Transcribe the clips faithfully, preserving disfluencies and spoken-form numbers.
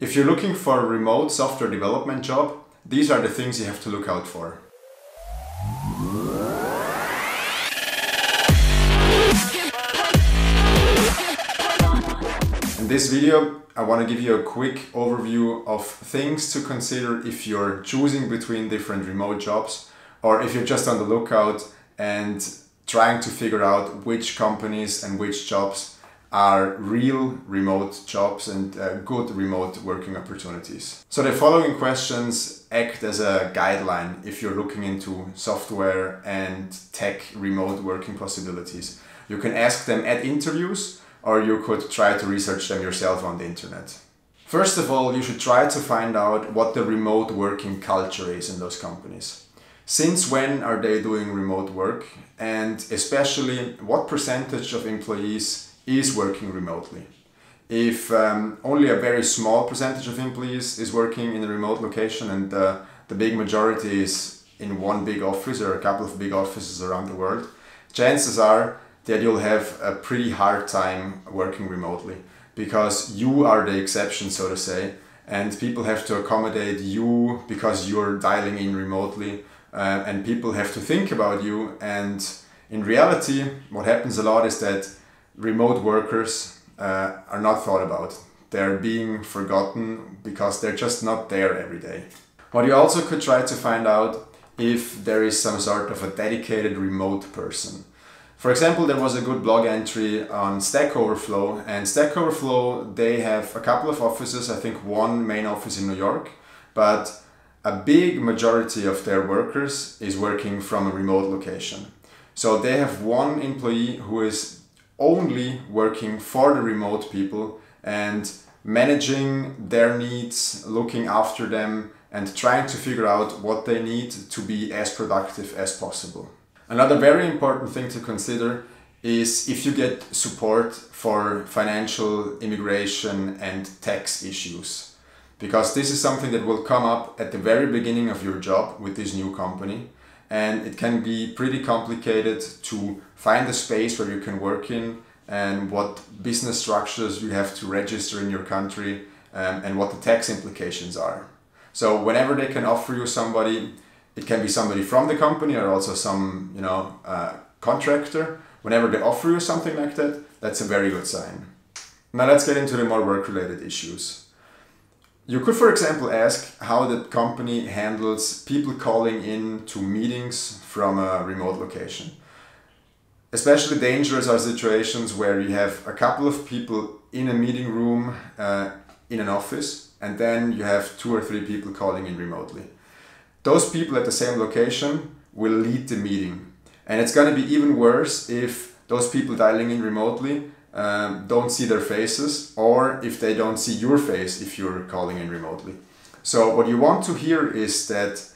If you're looking for a remote software development job, these are the things you have to look out for. In this video, I want to give you a quick overview of things to consider if you're choosing between different remote jobs, or if you're just on the lookout and trying to figure out which companies and which jobs are real remote jobs and uh, good remote working opportunities. So the following questions act as a guideline if you're looking into software and tech remote working possibilities. You can ask them at interviews, or you could try to research them yourself on the internet. First of all, you should try to find out what the remote working culture is in those companies. Since when are they doing remote work? And especially, what percentage of employees is working remotely? If um, only a very small percentage of employees is working in a remote location and uh, the big majority is in one big office or a couple of big offices around the world, chances are that you'll have a pretty hard time working remotely, because you are the exception, so to say, and people have to accommodate you because you're dialing in remotely, uh, and people have to think about you. And in reality, what happens a lot is that remote workers uh, are not thought about. They're being forgotten because they're just not there every day. What you also could try to find out if there is some sort of a dedicated remote person. For example, there was a good blog entry on Stack Overflow, and Stack Overflow, they have a couple of offices, I think one main office in New York, but a big majority of their workers is working from a remote location. So they have one employee who is only working for the remote people and managing their needs, looking after them and trying to figure out what they need to be as productive as possible. Another very important thing to consider is if you get support for financial, immigration and tax issues, because this is something that will come up at the very beginning of your job with this new company. And it can be pretty complicated to find a space where you can work in, and what business structures you have to register in your country, um, and what the tax implications are. So whenever they can offer you somebody, it can be somebody from the company or also some you know uh, contractor. Whenever they offer you something like that, that's a very good sign. Now let's get into the more work-related issues. You could, for example, ask how the company handles people calling in to meetings from a remote location. Especially dangerous are situations where you have a couple of people in a meeting room uh, in an office, and then you have two or three people calling in remotely. Those people at the same location will lead the meeting. And it's going to be even worse if those people dialing in remotely Um, don't see their faces, or if they don't see your face if you're calling in remotely. So what you want to hear is that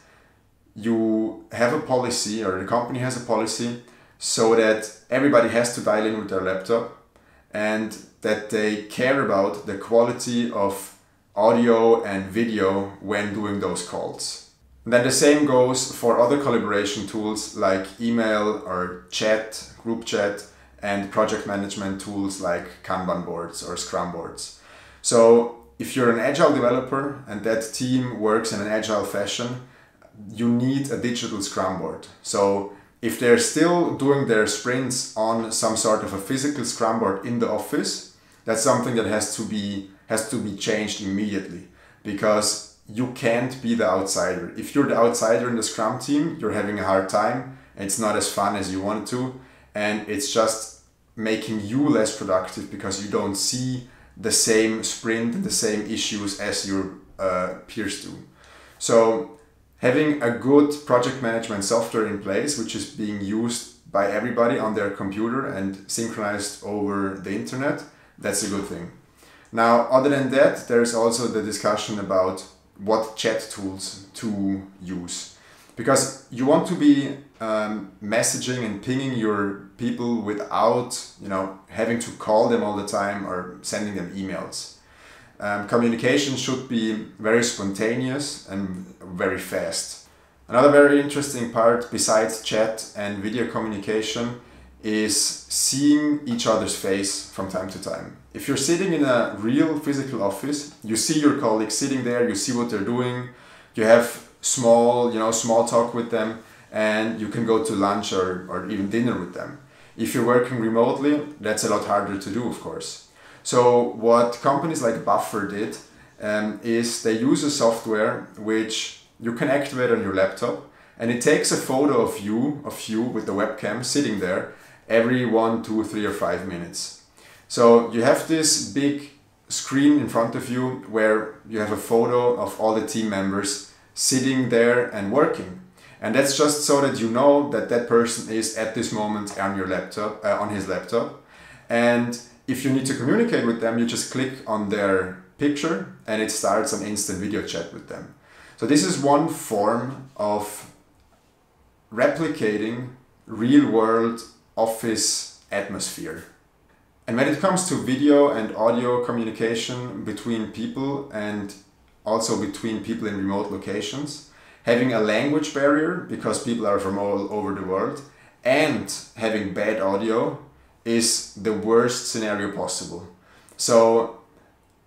you have a policy, or the company has a policy, so that everybody has to dial in with their laptop and that they care about the quality of audio and video when doing those calls. And then the same goes for other collaboration tools like email or chat, group chat, and project management tools like Kanban boards or Scrum boards. So if you're an agile developer and that team works in an agile fashion, you need a digital Scrum board. So if they're still doing their sprints on some sort of a physical Scrum board in the office, that's something that has to be, has to be changed immediately, because you can't be the outsider. If you're the outsider in the Scrum team, you're having a hard time. It's not as fun as you want to, and it's just making you less productive because you don't see the same sprint and the same issues as your uh, peers do. So having a good project management software in place, which is being used by everybody on their computer and synchronized over the internet, that's a good thing. Now, other than that, there's also the discussion about what chat tools to use, because you want to be um, messaging and pinging your people without you know having to call them all the time or sending them emails. Um, communication should be very spontaneous and very fast. Another very interesting part besides chat and video communication is seeing each other's face from time to time. If you're sitting in a real physical office, you see your colleagues sitting there, you see what they're doing, you have small, you know, small talk with them, and you can go to lunch or, or even dinner with them. If you're working remotely, that's a lot harder to do, of course. So what companies like Buffer did um, is they use a software which you can activate on your laptop, and it takes a photo of you, of you with the webcam sitting there, every one, two, three or five minutes. So you have this big screen in front of you where you have a photo of all the team members sitting there and working. And that's just so that you know that that person is at this moment on your laptop, uh, on his laptop. And if you need to communicate with them, you just click on their picture and it starts an instant video chat with them. So this is one form of replicating real-world office atmosphere. And when it comes to video and audio communication between people and also between people in remote locations, having a language barrier because people are from all over the world and having bad audio is the worst scenario possible. So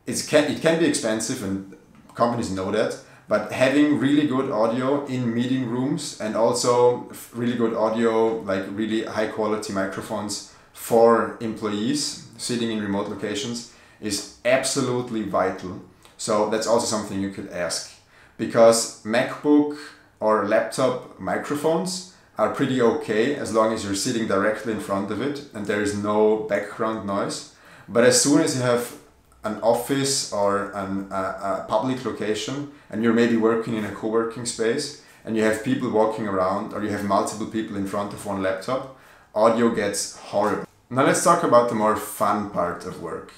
it's can, it can be expensive and companies know that, but having really good audio in meeting rooms and also really good audio, like really high quality microphones for employees sitting in remote locations is absolutely vital. So that's also something you could ask, because MacBook or laptop microphones are pretty okay as long as you're sitting directly in front of it and there is no background noise. But as soon as you have an office or an, a, a public location and you're maybe working in a co-working space and you have people walking around or you have multiple people in front of one laptop, audio gets horrible. Now let's talk about the more fun part of work.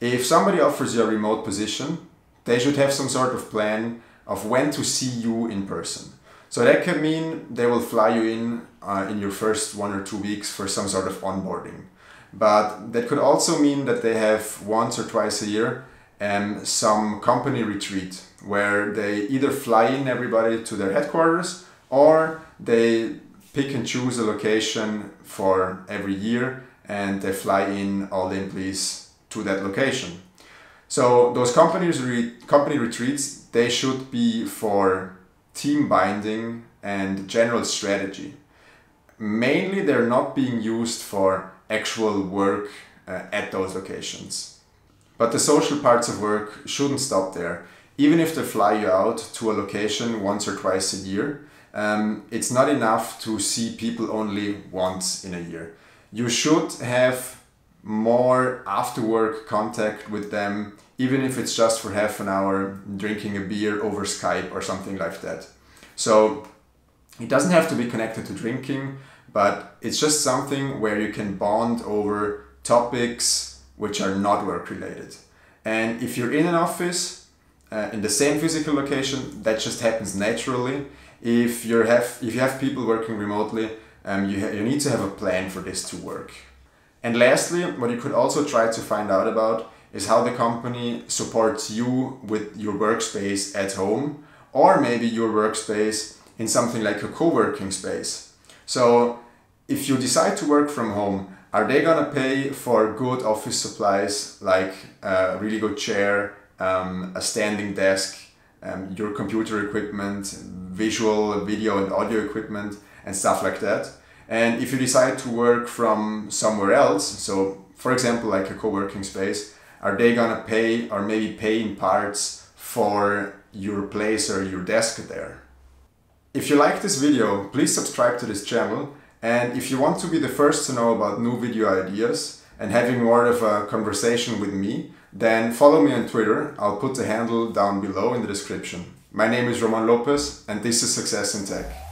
If somebody offers you a remote position, they should have some sort of plan of when to see you in person. So that can mean they will fly you in uh, in your first one or two weeks for some sort of onboarding. But that could also mean that they have once or twice a year um, some company retreat where they either fly in everybody to their headquarters or they pick and choose a location for every year and they fly in all the employees to that location. So those companies re company retreats, they should be for team binding and general strategy. Mainly they're not being used for actual work uh, at those locations. But the social parts of work shouldn't stop there. Even if they fly you out to a location once or twice a year, um, it's not enough to see people only once in a year. You should have more after-work contact with them, even if it's just for half an hour, drinking a beer over Skype or something like that. So it doesn't have to be connected to drinking, but it's just something where you can bond over topics which are not work-related. And if you're in an office, uh, in the same physical location, that just happens naturally. If, you're have, if you have people working remotely, um, you, you need to have a plan for this to work. And lastly, what you could also try to find out about is how the company supports you with your workspace at home, or maybe your workspace in something like a co-working space. So if you decide to work from home, are they gonna pay for good office supplies like a really good chair, um, a standing desk, um, your computer equipment, visual, video and audio equipment and stuff like that? And if you decide to work from somewhere else, so for example, like a co-working space, are they gonna pay or maybe pay in parts for your place or your desk there? If you like this video, please subscribe to this channel. And if you want to be the first to know about new video ideas and having more of a conversation with me, then follow me on Twitter. I'll put the handle down below in the description. My name is Roman Lopez and this is Success in Tech.